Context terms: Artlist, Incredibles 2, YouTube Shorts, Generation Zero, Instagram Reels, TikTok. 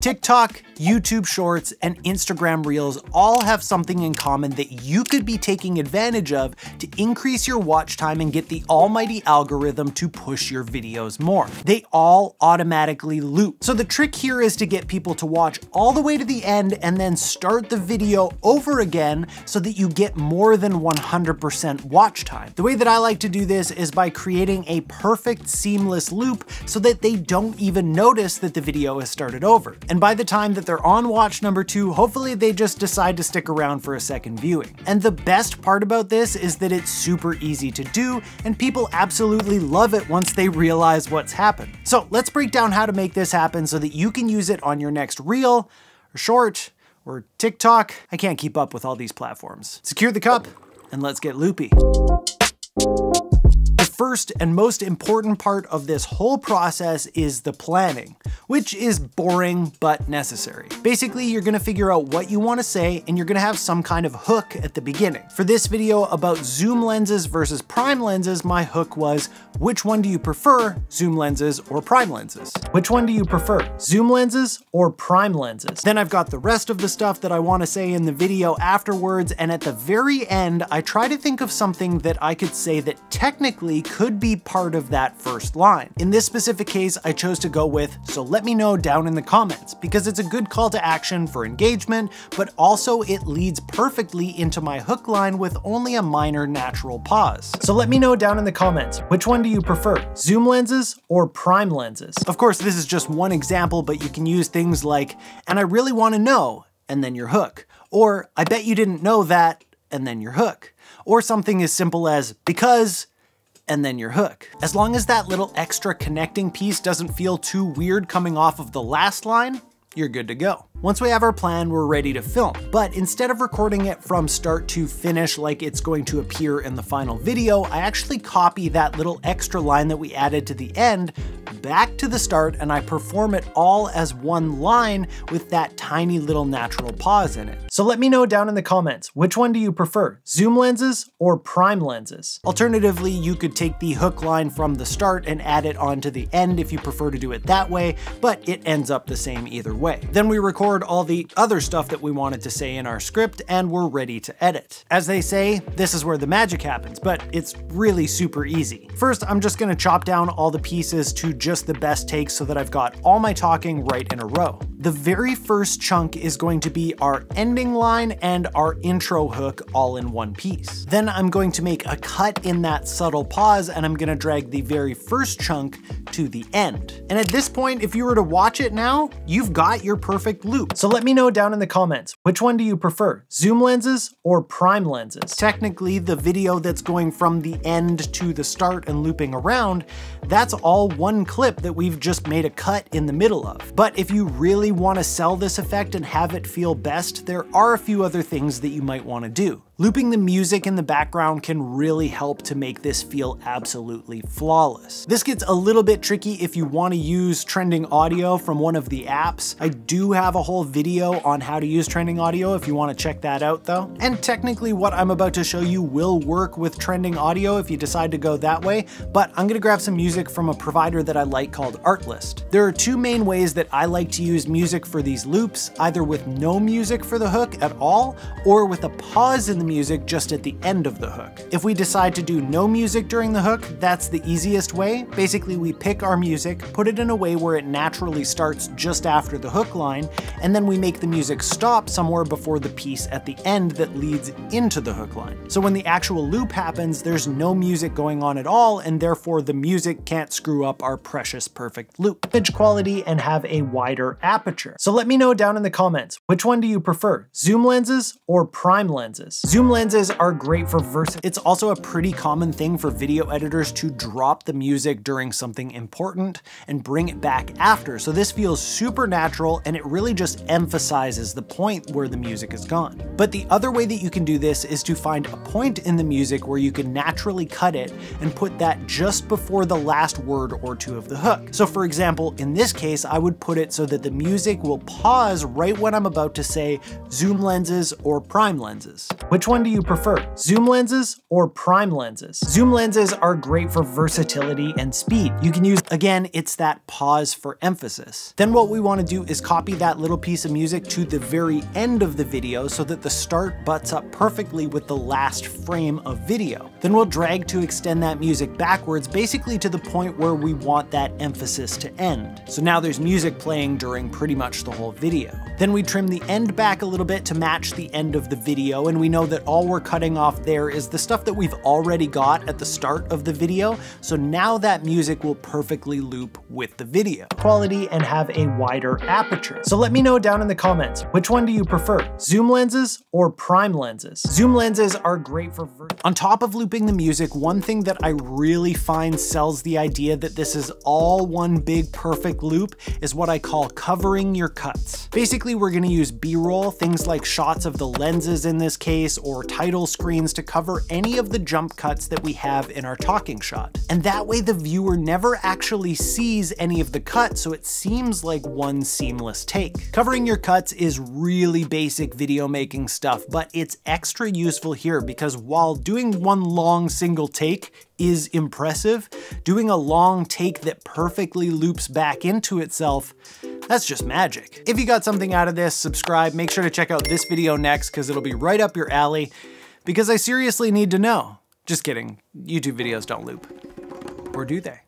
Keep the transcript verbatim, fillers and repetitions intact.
TikTok, YouTube Shorts, and Instagram Reels all have something in common that you could be taking advantage of to increase your watch time and get the almighty algorithm to push your videos more. They all automatically loop. So the trick here is to get people to watch all the way to the end and then start the video over again so that you get more than one hundred percent watch time. The way that I like to do this is by creating a perfect seamless loop so that they don't even notice that the video has started over. And by the time that they're on watch number two, hopefully they just decide to stick around for a second viewing. And the best part about this is that it's super easy to do, and people absolutely love it once they realize what's happened. So let's break down how to make this happen so that you can use it on your next reel, or short, or TikTok. I can't keep up with all these platforms. Secure the cup, and let's get loopy. First and most important part of this whole process is the planning, which is boring but necessary. Basically, you're gonna figure out what you wanna say and you're gonna have some kind of hook at the beginning. For this video about zoom lenses versus prime lenses, my hook was, which one do you prefer, zoom lenses or prime lenses? Which one do you prefer, zoom lenses or prime lenses? Then I've got the rest of the stuff that I wanna say in the video afterwards, and at the very end, I try to think of something that I could say that technically could be part of that first line. In this specific case, I chose to go with, so let me know down in the comments, because it's a good call to action for engagement, but also it leads perfectly into my hook line with only a minor natural pause. So let me know down in the comments, which one do you prefer, zoom lenses or prime lenses? Of course, this is just one example, but you can use things like, and I really want to know, and then your hook, or I bet you didn't know that, and then your hook, or something as simple as, because, and then your hook. As long as that little extra connecting piece doesn't feel too weird coming off of the last line, you're good to go. Once we have our plan, we're ready to film. But instead of recording it from start to finish like it's going to appear in the final video, I actually copy that little extra line that we added to the end back to the start, and I perform it all as one line with that tiny little natural pause in it. So let me know down in the comments, which one do you prefer, zoom lenses or prime lenses? Alternatively, you could take the hook line from the start and add it on to the end if you prefer to do it that way, but it ends up the same either way. Then we record all the other stuff that we wanted to say in our script, and we're ready to edit. As they say, this is where the magic happens, but it's really super easy. First, I'm just gonna chop down all the pieces to just the best takes so that I've got all my talking right in a row. The very first chunk is going to be our ending line and our intro hook all in one piece. Then I'm going to make a cut in that subtle pause, and I'm gonna drag the very first chunk to the end. And at this point, if you were to watch it now, you've got your perfect loop. So let me know down in the comments, which one do you prefer, zoom lenses or prime lenses? Technically, the video that's going from the end to the start and looping around, that's all one clip that we've just made a cut in the middle of. But if you really want to sell this effect and have it feel best, there are a few other things that you might want to do. Looping the music in the background can really help to make this feel absolutely flawless. This gets a little bit tricky if you want to use trending audio from one of the apps. I do have a whole video on how to use trending audio if you want to check that out though. And technically what I'm about to show you will work with trending audio if you decide to go that way, but I'm gonna grab some music from a provider that I like called Artlist. There are two main ways that I like to use music for these loops, either with no music for the hook at all, or with a pause in the music just at the end of the hook. If we decide to do no music during the hook, that's the easiest way. Basically, we pick our music, put it in a way where it naturally starts just after the hook line, and then we make the music stop somewhere before the piece at the end that leads into the hook line. So when the actual loop happens, there's no music going on at all, and therefore the music can't screw up our precious perfect loop. Image quality and have a wider aperture. So let me know down in the comments, which one do you prefer, zoom lenses or prime lenses? Zoom Zoom lenses are great for versatility. It's also a pretty common thing for video editors to drop the music during something important and bring it back after. So this feels super natural, and it really just just emphasizes the point where the music is gone. But the other way that you can do this is to find a point in the music where you can naturally cut it and put that just before the last word or two of the hook. So for example, in this case, I would put it so that the music will pause right when I'm about to say zoom lenses or prime lenses. Which one do you prefer? Zoom lenses or prime lenses? Zoom lenses are great for versatility and speed. You can use, again, it's that pause for emphasis. Then what we want to do is copy that little piece of music to the very end of the video so that the start butts up perfectly with the last frame of video. Then we'll drag to extend that music backwards, basically to the point where we want that emphasis to end. So now there's music playing during pretty much the whole video. Then we trim the end back a little bit to match the end of the video, and we know that all we're cutting off there is the stuff that we've already got at the start of the video, so now that music will perfectly loop with the video quality and have a wider aperture. So let me know down in the comments, which one do you prefer? Zoom lenses or prime lenses? Zoom lenses are great for ver- On top of looping the music, one thing that I really find sells the idea that this is all one big perfect loop is what I call covering your cuts. Basically, we're gonna use B-roll, things like shots of the lenses in this case, or title screens to cover any of the jump cuts that we have in our talking shot. And that way the viewer never actually sees any of the cuts, so it seems like one seamless take. Covering your cuts is really basic video making stuff, but it's extra useful here because while doing one long single take is impressive, doing a long take that perfectly loops back into itself, that's just magic. If you got something out of this, subscribe. Make sure to check out this video next because it'll be right up your alley, because I seriously need to know. Just kidding, YouTube videos don't loop. Or do they?